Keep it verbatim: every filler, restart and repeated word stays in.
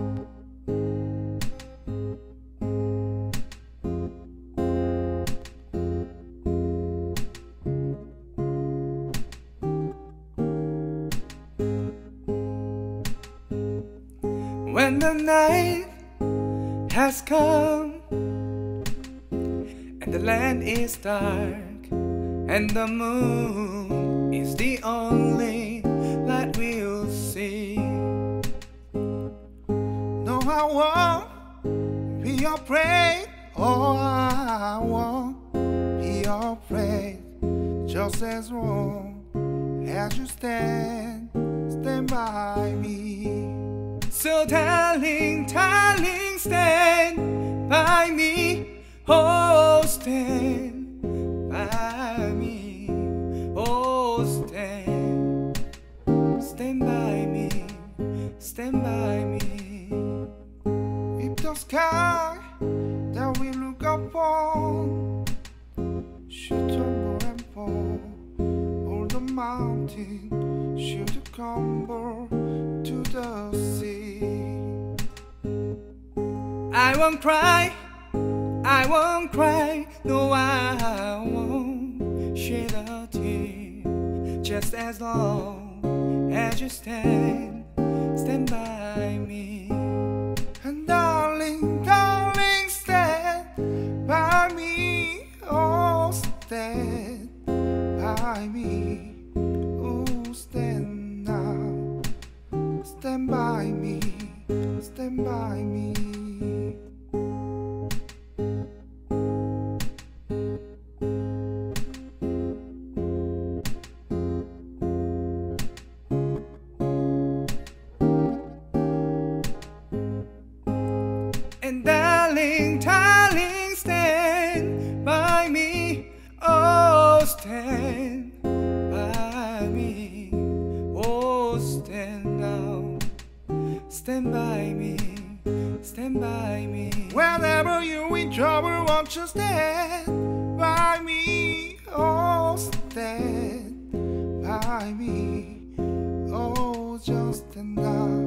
When the night has come and the land is dark and the moon is the only light we'll see, no, I won't be your prey. Oh, I won't be your prey. Just as long as you stand, stand by me. So darling, darling, stand by me. Oh, stand by me. Oh, stand, stand by me, stand by me. If the sky that we look upon should tumble and fall, or the mountain should crumble to the sea, I won't cry, I won't cry, no, I won't shed a tear. Just as long as you stand, stand by me. And darling, darling, stand by me. Oh, stand by me. Oh, stand now, stand by me, stand by me. And darling, darling, stand by me. Oh, stand by me. Oh, stand now, stand by me, stand by me. Whenever you're in trouble, won't you stand by me? Oh, stand by me. Oh, just stand now.